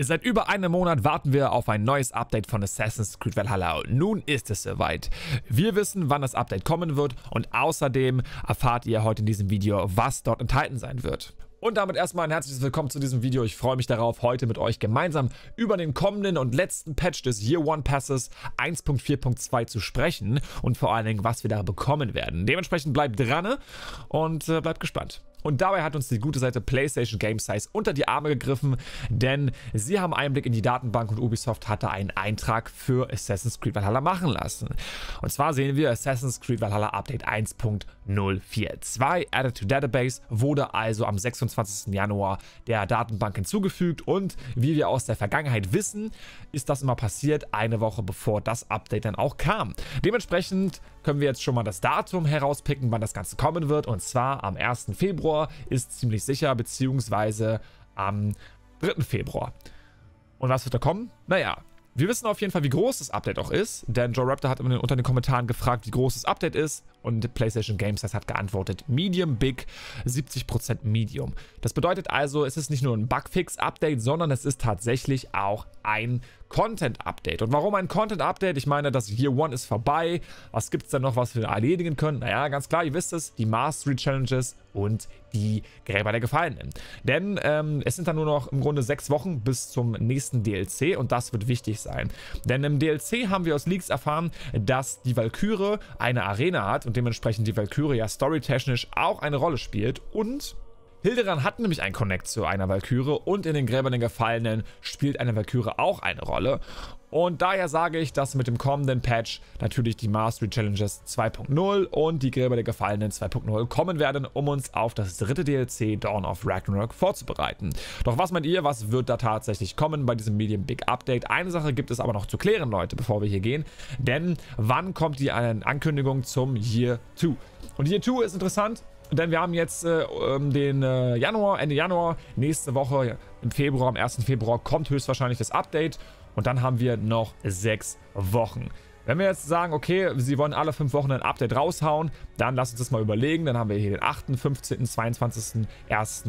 Seit über einem Monat warten wir auf ein neues Update von Assassin's Creed Valhalla und nun ist es soweit. Wir wissen, wann das Update kommen wird und außerdem erfahrt ihr heute in diesem Video, was dort enthalten sein wird. Und damit erstmal ein herzliches Willkommen zu diesem Video. Ich freue mich darauf, heute mit euch gemeinsam über den kommenden und letzten Patch des Year One Passes 1.4.2 zu sprechen und vor allen Dingen, was wir da bekommen werden. Dementsprechend bleibt dran und bleibt gespannt. Und dabei hat uns die gute Seite PlayStation Game Size unter die Arme gegriffen, denn sie haben Einblick in die Datenbank und Ubisoft hatte einen Eintrag für Assassin's Creed Valhalla machen lassen. Und zwar sehen wir Assassin's Creed Valhalla Update 1.042. Added to Database wurde also am 26. Januar der Datenbank hinzugefügt und wie wir aus der Vergangenheit wissen, ist das immer passiert, eine Woche bevor das Update dann auch kam. Dementsprechend können wir jetzt schon mal das Datum herauspicken, wann das Ganze kommen wird, und zwar am 1. Februar. Ist ziemlich sicher, beziehungsweise am 3. Februar. Und was wird da kommen? Naja, wir wissen auf jeden Fall, wie groß das Update auch ist, denn Joe Raptor hat unter den Kommentaren gefragt, wie groß das Update ist, und PlayStation Game Size hat geantwortet, Medium Big, 70% Medium. Das bedeutet also, es ist nicht nur ein Bugfix-Update, sondern es ist tatsächlich auch ein Content-Update. Und warum ein Content-Update? Ich meine, das Year One ist vorbei. Was gibt es denn noch, was wir erledigen können? Naja, ganz klar, ihr wisst es, die Mastery-Challenges und die Gräber der Gefallenen. Denn es sind dann nur noch im Grunde 6 Wochen bis zum nächsten DLC und das wird wichtig sein. Denn im DLC haben wir aus Leaks erfahren, dass die Valkyrie eine Arena hat und dementsprechend die Valkyrie ja storytechnisch auch eine Rolle spielt, und Hilderan hat nämlich einen Connect zu einer Valkyrie und in den Gräbern der Gefallenen spielt eine Valkyrie auch eine Rolle. Und daher sage ich, dass mit dem kommenden Patch natürlich die Mastery Challenges 2.0 und die Gräber der Gefallenen 2.0 kommen werden, um uns auf das dritte DLC Dawn of Ragnarok vorzubereiten. Doch was meint ihr, was wird da tatsächlich kommen bei diesem Medium Big Update? Eine Sache gibt es aber noch zu klären, Leute, bevor wir hier gehen, denn wann kommt die Ankündigung zum Year 2? Und Year 2 ist interessant, denn wir haben jetzt Ende Januar, nächste Woche im Februar, am 1. Februar kommt höchstwahrscheinlich das Update und dann haben wir noch 6 Wochen. Wenn wir jetzt sagen, okay, sie wollen alle 5 Wochen ein Update raushauen, dann lasst uns das mal überlegen, dann haben wir hier den 8., 15., 22., 1.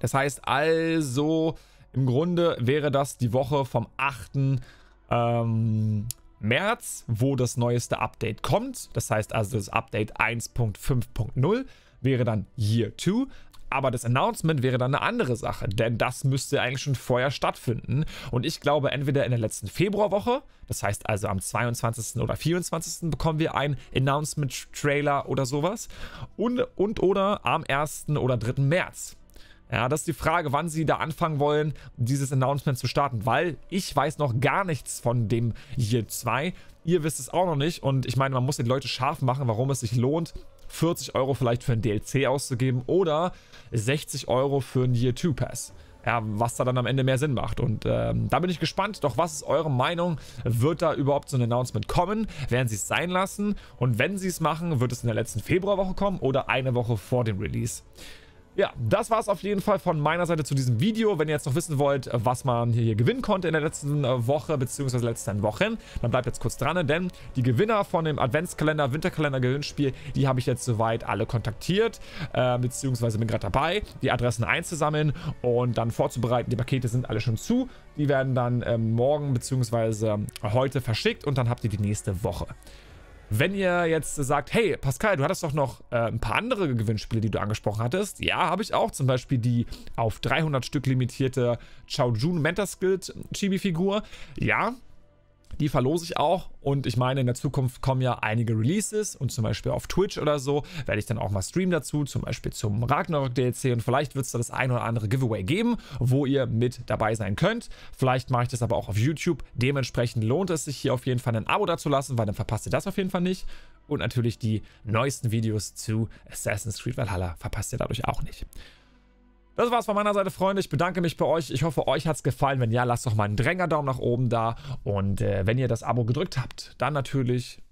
Das heißt also, im Grunde wäre das die Woche vom 8. März, wo das neueste Update kommt. Das heißt also, das Update 1.5.0 wäre dann Year 2. Aber das Announcement wäre dann eine andere Sache, denn das müsste eigentlich schon vorher stattfinden. Und ich glaube, entweder in der letzten Februarwoche, das heißt also am 22. oder 24. bekommen wir einen Announcement-Trailer oder sowas, und oder am 1. oder 3. März. Ja, das ist die Frage, wann sie da anfangen wollen, dieses Announcement zu starten, weil ich weiß noch gar nichts von dem Year 2. Ihr wisst es auch noch nicht und ich meine, man muss die Leute scharf machen, warum es sich lohnt, 40 Euro vielleicht für ein DLC auszugeben oder 60 Euro für einen Year 2 Pass. Ja, was da dann am Ende mehr Sinn macht. Und da bin ich gespannt. Doch was ist eure Meinung? Wird da überhaupt so ein Announcement kommen? Werden sie es sein lassen? Und wenn sie es machen, wird es in der letzten Februarwoche kommen oder eine Woche vor dem Release? Ja, das war es auf jeden Fall von meiner Seite zu diesem Video. Wenn ihr jetzt noch wissen wollt, was man hier gewinnen konnte in der letzten Woche bzw. letzten Wochen, dann bleibt jetzt kurz dran, denn die Gewinner von dem Adventskalender, Winterkalender-Gewinnspiel, die habe ich jetzt soweit alle kontaktiert, beziehungsweise bin gerade dabei, die Adressen einzusammeln und dann vorzubereiten. Die Pakete sind alle schon zu, die werden dann morgen bzw. heute verschickt und dann habt ihr die nächste Woche. Wenn ihr jetzt sagt, hey Pascal, du hattest doch noch ein paar andere Gewinnspiele, die du angesprochen hattest. Ja, habe ich auch. Zum Beispiel die auf 300 Stück limitierte Chao-Jun Mentor-Skill-Chibi-Figur. Ja, die verlose ich auch. Und ich meine, in der Zukunft kommen ja einige Releases. Und zum Beispiel auf Twitch oder so werde ich dann auch mal streamen dazu. Zum Beispiel zum Ragnarok-DLC. Und vielleicht wird es da das ein oder andere Giveaway geben, wo ihr mit dabei sein könnt. Vielleicht mache ich das aber auch auf YouTube. Dementsprechend lohnt es sich hier auf jeden Fall ein Abo dazulassen, weil dann verpasst ihr das auf jeden Fall nicht. Und natürlich die neuesten Videos zu Assassin's Creed Valhalla verpasst ihr dadurch auch nicht. Das war's von meiner Seite, Freunde. Ich bedanke mich bei euch. Ich hoffe, euch hat's gefallen. Wenn ja, lasst doch mal einen Daumen nach oben da. Und wenn ihr das Abo gedrückt habt, dann natürlich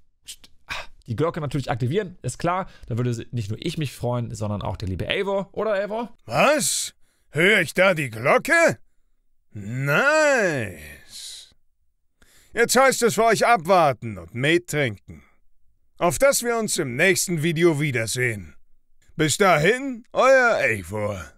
die Glocke natürlich aktivieren. Ist klar, da würde nicht nur ich mich freuen, sondern auch der liebe Eivor. Oder, Eivor? Was? Höre ich da die Glocke? Nice. Jetzt heißt es für euch abwarten und Met trinken. Auf dass wir uns im nächsten Video wiedersehen. Bis dahin, euer Eivor.